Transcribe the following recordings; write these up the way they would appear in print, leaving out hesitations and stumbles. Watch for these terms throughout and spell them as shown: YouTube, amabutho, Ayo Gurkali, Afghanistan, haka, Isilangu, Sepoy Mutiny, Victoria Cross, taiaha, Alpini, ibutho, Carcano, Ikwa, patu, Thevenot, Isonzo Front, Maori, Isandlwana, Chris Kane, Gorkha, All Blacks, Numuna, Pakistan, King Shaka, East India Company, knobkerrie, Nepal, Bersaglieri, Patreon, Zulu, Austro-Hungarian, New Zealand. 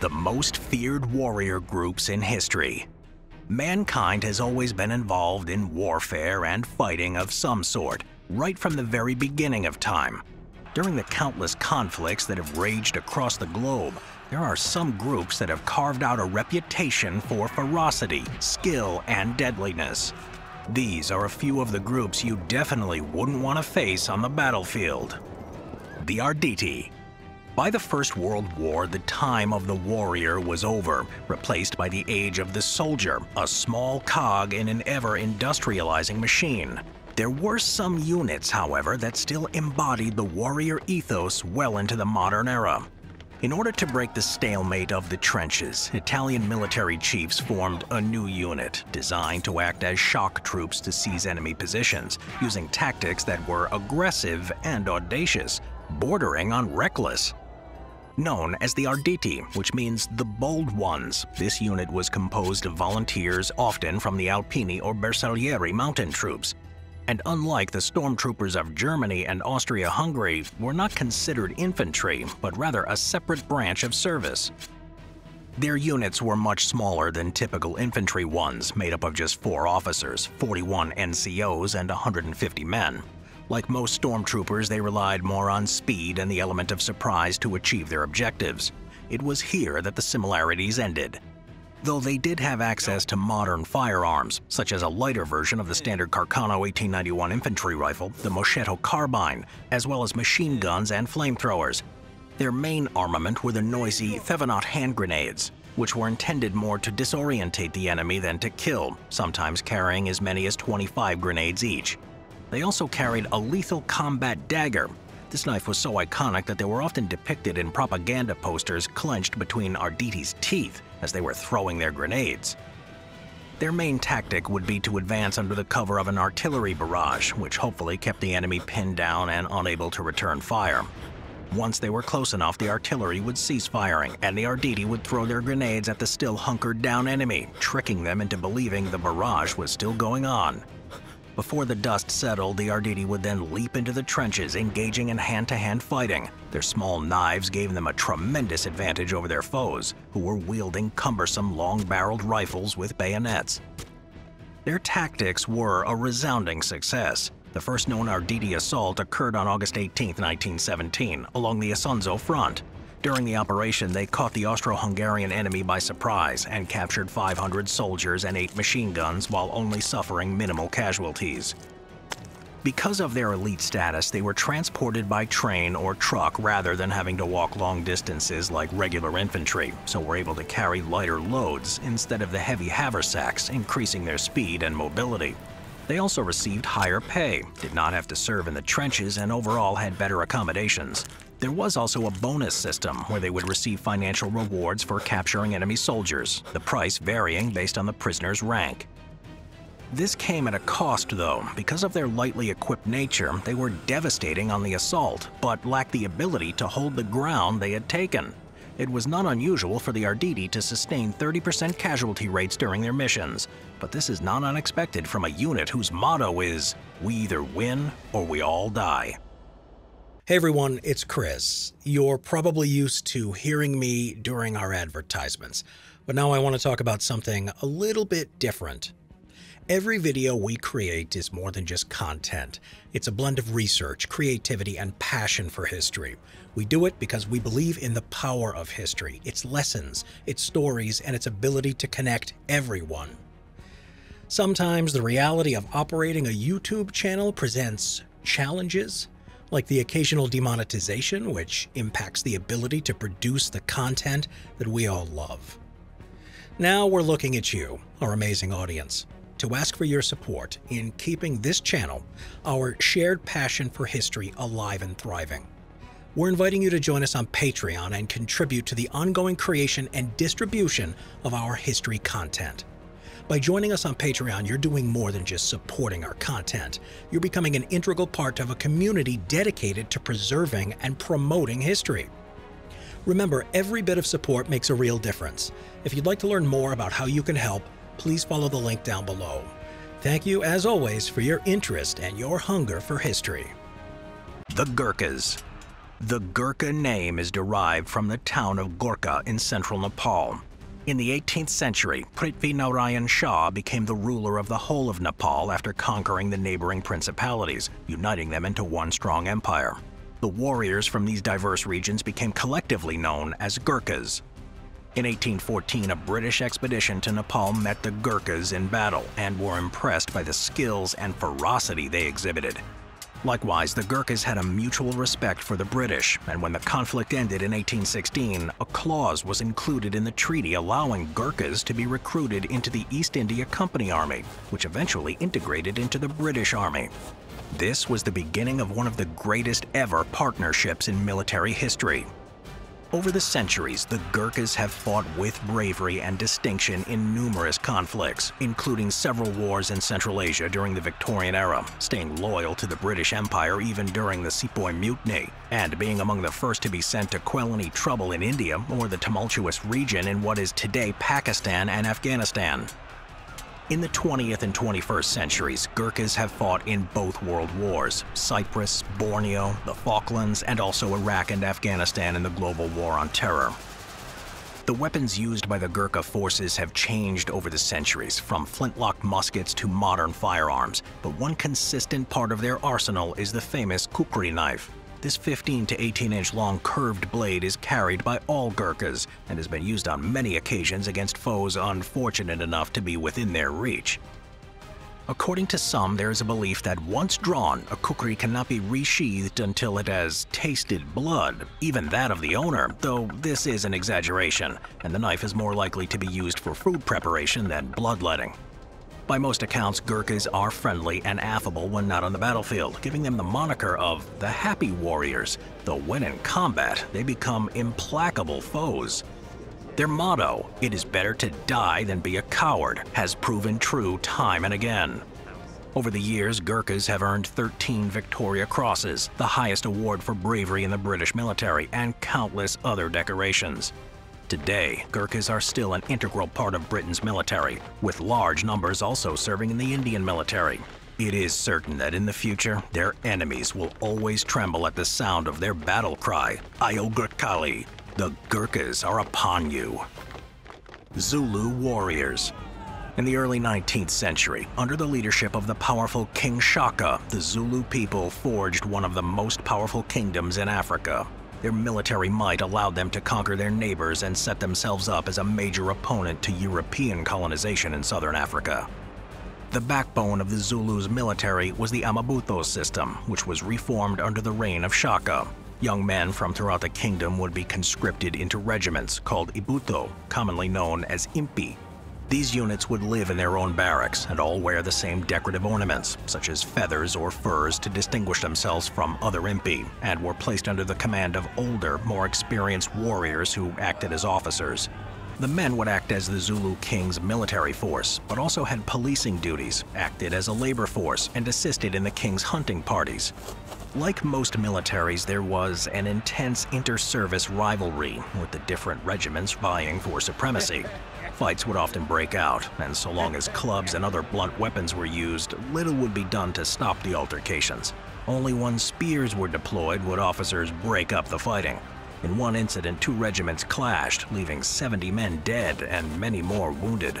the most feared warrior groups in history. Mankind has always been involved in warfare and fighting of some sort, right from the very beginning of time. During the countless conflicts that have raged across the globe, there are some groups that have carved out a reputation for ferocity, skill, and deadliness. These are a few of the groups you definitely wouldn't want to face on the battlefield. The Arditi. By the First World War, the time of the warrior was over, replaced by the age of the soldier, a small cog in an ever-industrializing machine. There were some units, however, that still embodied the warrior ethos well into the modern era. In order to break the stalemate of the trenches, Italian military chiefs formed a new unit designed to act as shock troops to seize enemy positions, using tactics that were aggressive and audacious, bordering on reckless. Known as the Arditi, which means the bold ones, this unit was composed of volunteers often from the Alpini or Bersaglieri mountain troops, and unlike the stormtroopers of Germany and Austria-Hungary, were not considered infantry, but rather a separate branch of service. Their units were much smaller than typical infantry ones, made up of just 4 officers, 41 NCOs, and 150 men. Like most stormtroopers, they relied more on speed and the element of surprise to achieve their objectives. It was here that the similarities ended. Though they did have access to modern firearms, such as a lighter version of the standard Carcano 1891 infantry rifle, the Moschetto Carbine, as well as machine guns and flamethrowers. Their main armament were the noisy Thevenot hand grenades, which were intended more to disorientate the enemy than to kill, sometimes carrying as many as 25 grenades each. They also carried a lethal combat dagger. This knife was so iconic that they were often depicted in propaganda posters clenched between Arditi's teeth as they were throwing their grenades. Their main tactic would be to advance under the cover of an artillery barrage, which hopefully kept the enemy pinned down and unable to return fire. Once they were close enough, the artillery would cease firing, and the Arditi would throw their grenades at the still hunkered down enemy, tricking them into believing the barrage was still going on. Before the dust settled, the Arditi would then leap into the trenches, engaging in hand-to-hand fighting. Their small knives gave them a tremendous advantage over their foes, who were wielding cumbersome, long-barreled rifles with bayonets. Their tactics were a resounding success. The first known Arditi assault occurred on August 18, 1917, along the Isonzo Front. During the operation, they caught the Austro-Hungarian enemy by surprise and captured 500 soldiers and 8 machine guns while only suffering minimal casualties. Because of their elite status, they were transported by train or truck rather than having to walk long distances like regular infantry, so were able to carry lighter loads instead of the heavy haversacks, increasing their speed and mobility. They also received higher pay, did not have to serve in the trenches, and overall had better accommodations. There was also a bonus system where they would receive financial rewards for capturing enemy soldiers, the price varying based on the prisoner's rank. This came at a cost, though. Because of their lightly equipped nature, they were devastating on the assault, but lacked the ability to hold the ground they had taken. It was not unusual for the Arditi to sustain 30% casualty rates during their missions, but this is not unexpected from a unit whose motto is, "We either win or we all die." Hey everyone, it's Chris. You're probably used to hearing me during our advertisements, but now I want to talk about something a little bit different. Every video we create is more than just content. It's a blend of research, creativity, and passion for history. We do it because we believe in the power of history, its lessons, its stories, and its ability to connect everyone. Sometimes the reality of operating a YouTube channel presents challenges, like the occasional demonetization, which impacts the ability to produce the content that we all love. Now we're looking at you, our amazing audience, to ask for your support in keeping this channel, our shared passion for history, alive and thriving. We're inviting you to join us on Patreon and contribute to the ongoing creation and distribution of our history content. By joining us on Patreon, you're doing more than just supporting our content. You're becoming an integral part of a community dedicated to preserving and promoting history. Remember, every bit of support makes a real difference. If you'd like to learn more about how you can help, please follow the link down below. Thank you, as always, for your interest and your hunger for history. The Gurkhas. The Gurkha name is derived from the town of Gorkha in central Nepal. In the 18th century, Prithvi Narayan Shah became the ruler of the whole of Nepal after conquering the neighboring principalities, uniting them into one strong empire. The warriors from these diverse regions became collectively known as Gurkhas. In 1814, a British expedition to Nepal met the Gurkhas in battle and were impressed by the skills and ferocity they exhibited. Likewise, the Gurkhas had a mutual respect for the British, and when the conflict ended in 1816, a clause was included in the treaty allowing Gurkhas to be recruited into the East India Company Army, which eventually integrated into the British Army. This was the beginning of one of the greatest ever partnerships in military history. Over the centuries, the Gurkhas have fought with bravery and distinction in numerous conflicts, including several wars in Central Asia during the Victorian era, staying loyal to the British Empire even during the Sepoy Mutiny, and being among the first to be sent to quell any trouble in India or the tumultuous region in what is today Pakistan and Afghanistan. In the 20th and 21st centuries, Gurkhas have fought in both world wars, Cyprus, Borneo, the Falklands, and also Iraq and Afghanistan in the global war on terror. The weapons used by the Gurkha forces have changed over the centuries, from flintlock muskets to modern firearms, but one consistent part of their arsenal is the famous kukri knife. This 15 to 18-inch long curved blade is carried by all Gurkhas and has been used on many occasions against foes unfortunate enough to be within their reach. According to some, there is a belief that once drawn, a kukri cannot be resheathed until it has tasted blood, even that of the owner, though this is an exaggeration, and the knife is more likely to be used for food preparation than bloodletting. By most accounts, Gurkhas are friendly and affable when not on the battlefield, giving them the moniker of the Happy Warriors, though when in combat, they become implacable foes. Their motto, "It is better to die than be a coward," has proven true time and again. Over the years, Gurkhas have earned 13 Victoria Crosses, the highest award for bravery in the British military, and countless other decorations. Today, Gurkhas are still an integral part of Britain's military, with large numbers also serving in the Indian military. It is certain that in the future, their enemies will always tremble at the sound of their battle cry, "Ayo Gurkali," the Gurkhas are upon you. Zulu warriors. In the early 19th century, under the leadership of the powerful King Shaka, the Zulu people forged one of the most powerful kingdoms in Africa. Their military might allowed them to conquer their neighbors and set themselves up as a major opponent to European colonization in southern Africa. The backbone of the Zulus' military was the amabutho system, which was reformed under the reign of Shaka. Young men from throughout the kingdom would be conscripted into regiments called ibutho, commonly known as Impi. These units would live in their own barracks and all wear the same decorative ornaments, such as feathers or furs, to distinguish themselves from other Impi, and were placed under the command of older, more experienced warriors who acted as officers. The men would act as the Zulu king's military force, but also had policing duties, acted as a labor force, and assisted in the king's hunting parties. Like most militaries, there was an intense inter-service rivalry, with the different regiments vying for supremacy. Fights would often break out, and so long as clubs and other blunt weapons were used, little would be done to stop the altercations. Only when spears were deployed would officers break up the fighting. In one incident, two regiments clashed, leaving 70 men dead and many more wounded.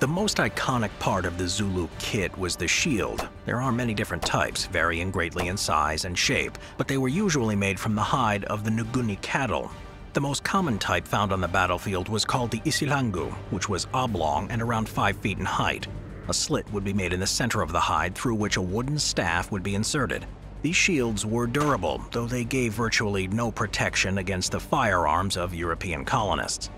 The most iconic part of the Zulu kit was the shield. There are many different types, varying greatly in size and shape, but they were usually made from the hide of the Nguni cattle. The most common type found on the battlefield was called the Isilangu, which was oblong and around 5 feet in height. A slit would be made in the center of the hide through which a wooden staff would be inserted. These shields were durable, though they gave virtually no protection against the firearms of European colonists.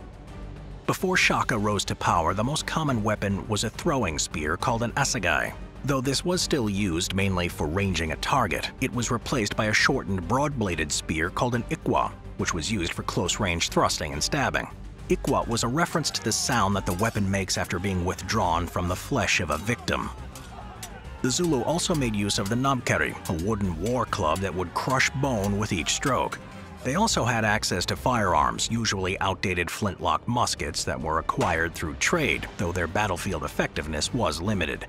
Before Shaka rose to power, the most common weapon was a throwing spear called an assegai. Though this was still used mainly for ranging a target, it was replaced by a shortened, broad-bladed spear called an Ikwa, which was used for close-range thrusting and stabbing. Ikwa was a reference to the sound that the weapon makes after being withdrawn from the flesh of a victim. The Zulu also made use of the knobkerrie, a wooden war club that would crush bone with each stroke. They also had access to firearms, usually outdated flintlock muskets that were acquired through trade, though their battlefield effectiveness was limited.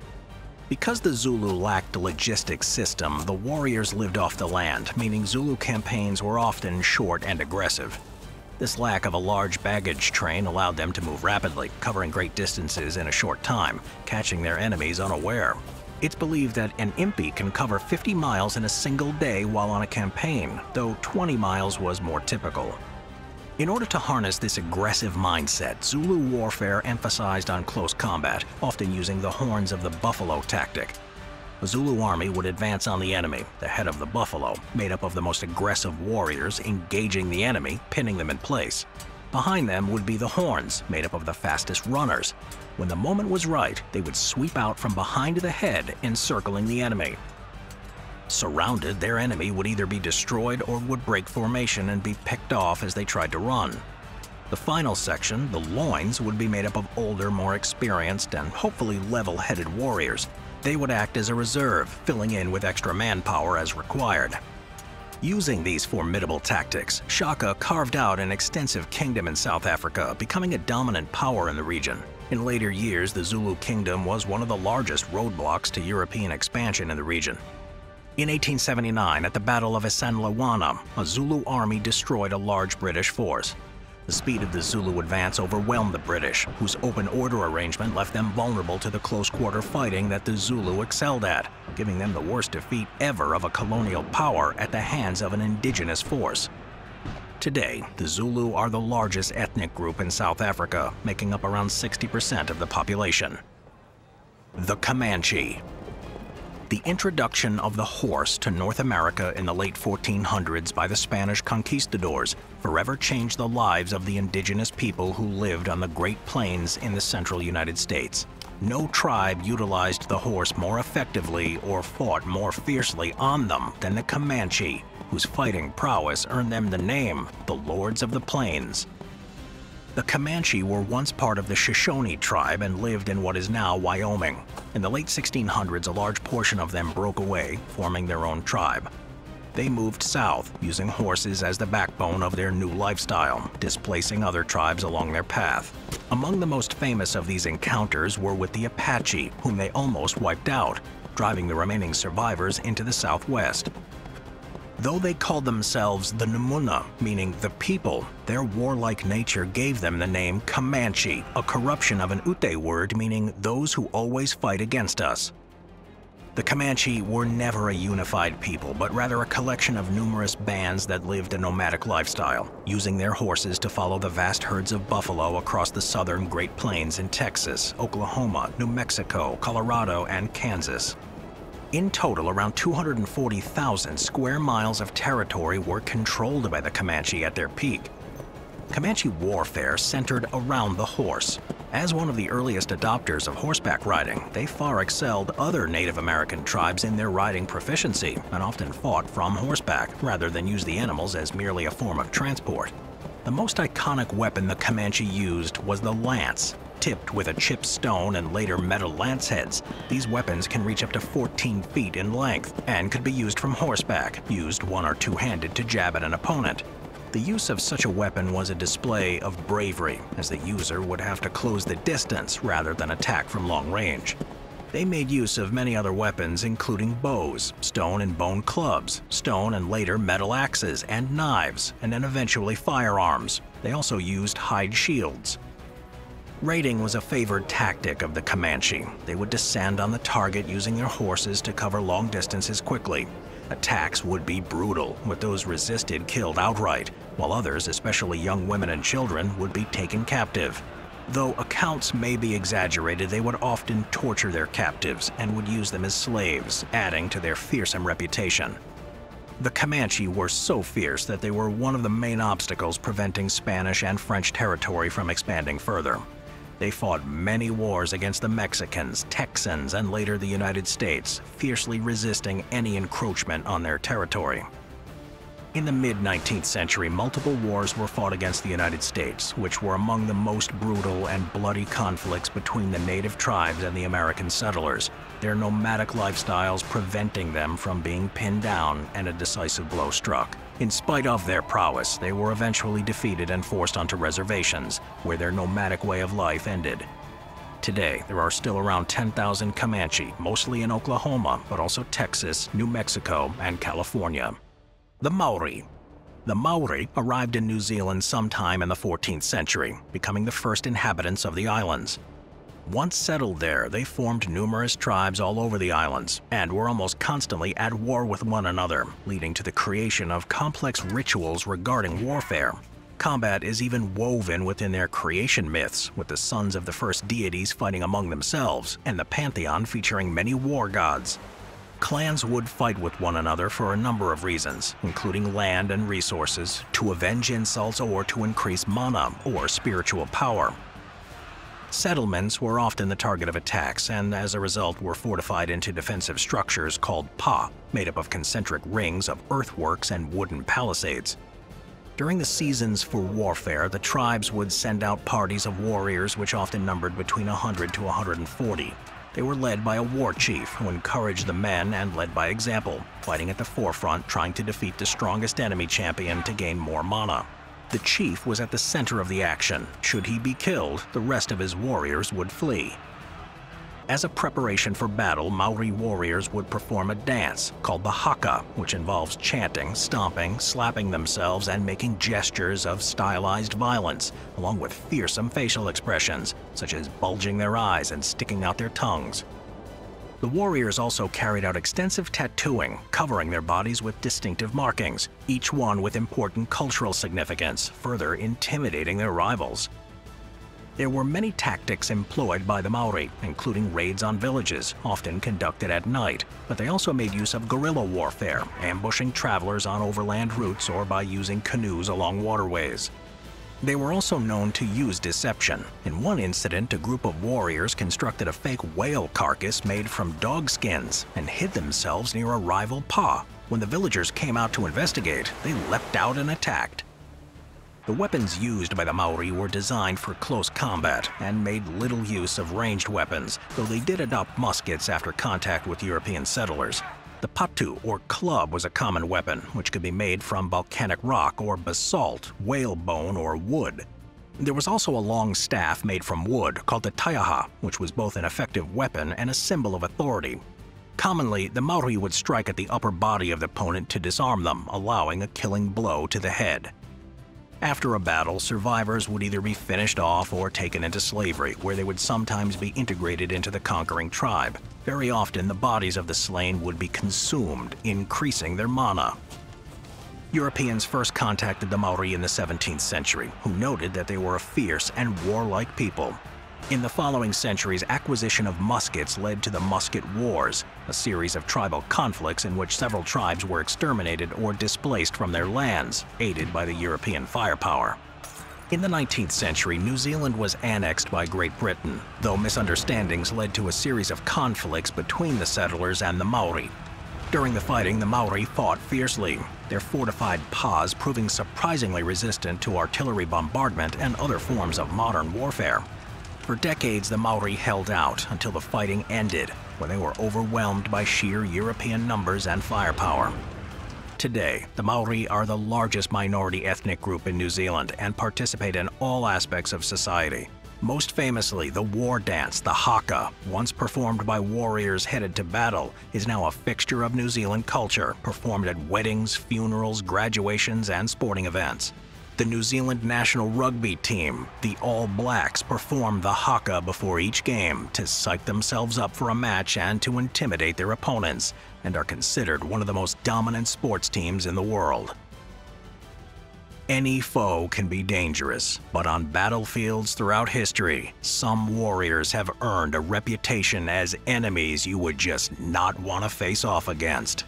Because the Zulu lacked a logistic system, the warriors lived off the land, meaning Zulu campaigns were often short and aggressive. This lack of a large baggage train allowed them to move rapidly, covering great distances in a short time, catching their enemies unaware. It's believed that an Impi can cover 50 miles in a single day while on a campaign, though 20 miles was more typical. In order to harness this aggressive mindset, Zulu warfare emphasized on close combat, often using the horns of the buffalo tactic. The Zulu army would advance on the enemy, the head of the buffalo, made up of the most aggressive warriors, engaging the enemy, pinning them in place. Behind them would be the horns, made up of the fastest runners. When the moment was right, they would sweep out from behind the head, encircling the enemy. Surrounded, their enemy would either be destroyed or would break formation and be picked off as they tried to run. The final section, the loins, would be made up of older, more experienced, and hopefully level-headed warriors. They would act as a reserve, filling in with extra manpower as required. Using these formidable tactics, Shaka carved out an extensive kingdom in South Africa, becoming a dominant power in the region. In later years, the Zulu kingdom was one of the largest roadblocks to European expansion in the region. In 1879, at the Battle of Isandlwana, a Zulu army destroyed a large British force. The speed of the Zulu advance overwhelmed the British, whose open order arrangement left them vulnerable to the close-quarter fighting that the Zulu excelled at, giving them the worst defeat ever of a colonial power at the hands of an indigenous force. Today, the Zulu are the largest ethnic group in South Africa, making up around 60% of the population. The Comanche. The introduction of the horse to North America in the late 1400s by the Spanish conquistadors forever changed the lives of the indigenous people who lived on the Great Plains in the central United States. No tribe utilized the horse more effectively or fought more fiercely on them than the Comanche, whose fighting prowess earned them the name, the Lords of the Plains. The Comanche were once part of the Shoshone tribe and lived in what is now Wyoming. In the late 1600s, a large portion of them broke away, forming their own tribe. They moved south, using horses as the backbone of their new lifestyle, displacing other tribes along their path. Among the most famous of these encounters were with the Apache, whom they almost wiped out, driving the remaining survivors into the southwest. Though they called themselves the Numuna, meaning the people, their warlike nature gave them the name Comanche, a corruption of an Ute word meaning those who always fight against us. The Comanche were never a unified people, but rather a collection of numerous bands that lived a nomadic lifestyle, using their horses to follow the vast herds of buffalo across the southern Great Plains in Texas, Oklahoma, New Mexico, Colorado, and Kansas. In total, around 240,000 square miles of territory were controlled by the Comanche at their peak. Comanche warfare centered around the horse. As one of the earliest adopters of horseback riding, they far excelled other Native American tribes in their riding proficiency and often fought from horseback rather than use the animals as merely a form of transport. The most iconic weapon the Comanche used was the lance. Tipped with a chipped stone and later metal lance heads, these weapons can reach up to 14 feet in length and could be used from horseback, used one or two-handed to jab at an opponent. The use of such a weapon was a display of bravery, as the user would have to close the distance rather than attack from long range. They made use of many other weapons, including bows, stone and bone clubs, stone and later metal axes and knives, and then eventually firearms. They also used hide shields. Raiding was a favored tactic of the Comanche. They would descend on the target using their horses to cover long distances quickly. Attacks would be brutal, with those resisted killed outright, while others, especially young women and children, would be taken captive. Though accounts may be exaggerated, they would often torture their captives and would use them as slaves, adding to their fearsome reputation. The Comanche were so fierce that they were one of the main obstacles preventing Spanish and French territory from expanding further. They fought many wars against the Mexicans, Texans, and later the United States, fiercely resisting any encroachment on their territory. In the mid-19th century, multiple wars were fought against the United States, which were among the most brutal and bloody conflicts between the native tribes and the American settlers, their nomadic lifestyles preventing them from being pinned down and a decisive blow struck. In spite of their prowess, they were eventually defeated and forced onto reservations, where their nomadic way of life ended. Today, there are still around 10,000 Comanche, mostly in Oklahoma, but also Texas, New Mexico, and California. The Maori. The Maori arrived in New Zealand sometime in the 14th century, becoming the first inhabitants of the islands. Once settled there, they formed numerous tribes all over the islands and were almost constantly at war with one another, leading to the creation of complex rituals regarding warfare. Combat is even woven within their creation myths, with the sons of the first deities fighting among themselves and the pantheon featuring many war gods. Clans would fight with one another for a number of reasons, including land and resources, to avenge insults, or to increase mana, or spiritual power. Settlements were often the target of attacks and, as a result, were fortified into defensive structures called pa, made up of concentric rings of earthworks and wooden palisades. During the seasons for warfare, the tribes would send out parties of warriors which often numbered between 100 to 140. They were led by a war chief who encouraged the men and led by example, fighting at the forefront, trying to defeat the strongest enemy champion to gain more mana. The chief was at the center of the action. Should he be killed, the rest of his warriors would flee. As a preparation for battle, Maori warriors would perform a dance called the haka, which involves chanting, stomping, slapping themselves, and making gestures of stylized violence, along with fearsome facial expressions, such as bulging their eyes and sticking out their tongues. The warriors also carried out extensive tattooing, covering their bodies with distinctive markings, each one with important cultural significance, further intimidating their rivals. There were many tactics employed by the Maori, including raids on villages, often conducted at night, but they also made use of guerrilla warfare, ambushing travelers on overland routes or by using canoes along waterways. They were also known to use deception. In one incident, a group of warriors constructed a fake whale carcass made from dog skins and hid themselves near a rival pa. When the villagers came out to investigate, they leapt out and attacked. The weapons used by the Maori were designed for close combat and made little use of ranged weapons, though they did adopt muskets after contact with European settlers. The patu, or club, was a common weapon, which could be made from volcanic rock or basalt, whalebone, or wood. There was also a long staff made from wood called the taiaha, which was both an effective weapon and a symbol of authority. Commonly, the Maori would strike at the upper body of the opponent to disarm them, allowing a killing blow to the head. After a battle, survivors would either be finished off or taken into slavery, where they would sometimes be integrated into the conquering tribe. Very often, the bodies of the slain would be consumed, increasing their mana. Europeans first contacted the Maori in the 17th century, who noted that they were a fierce and warlike people. In the following centuries, acquisition of muskets led to the Musket Wars, a series of tribal conflicts in which several tribes were exterminated or displaced from their lands, aided by the European firepower. In the 19th century, New Zealand was annexed by Great Britain, though misunderstandings led to a series of conflicts between the settlers and the Maori. During the fighting, the Maori fought fiercely, their fortified pas proving surprisingly resistant to artillery bombardment and other forms of modern warfare. For decades, the Maori held out until the fighting ended, when they were overwhelmed by sheer European numbers and firepower. Today, the Maori are the largest minority ethnic group in New Zealand and participate in all aspects of society. Most famously, the war dance, the haka, once performed by warriors headed to battle, is now a fixture of New Zealand culture, performed at weddings, funerals, graduations, and sporting events. The New Zealand national rugby team, the All Blacks, perform the haka before each game to psych themselves up for a match and to intimidate their opponents, and are considered one of the most dominant sports teams in the world. Any foe can be dangerous, but on battlefields throughout history, some warriors have earned a reputation as enemies you would just not want to face off against.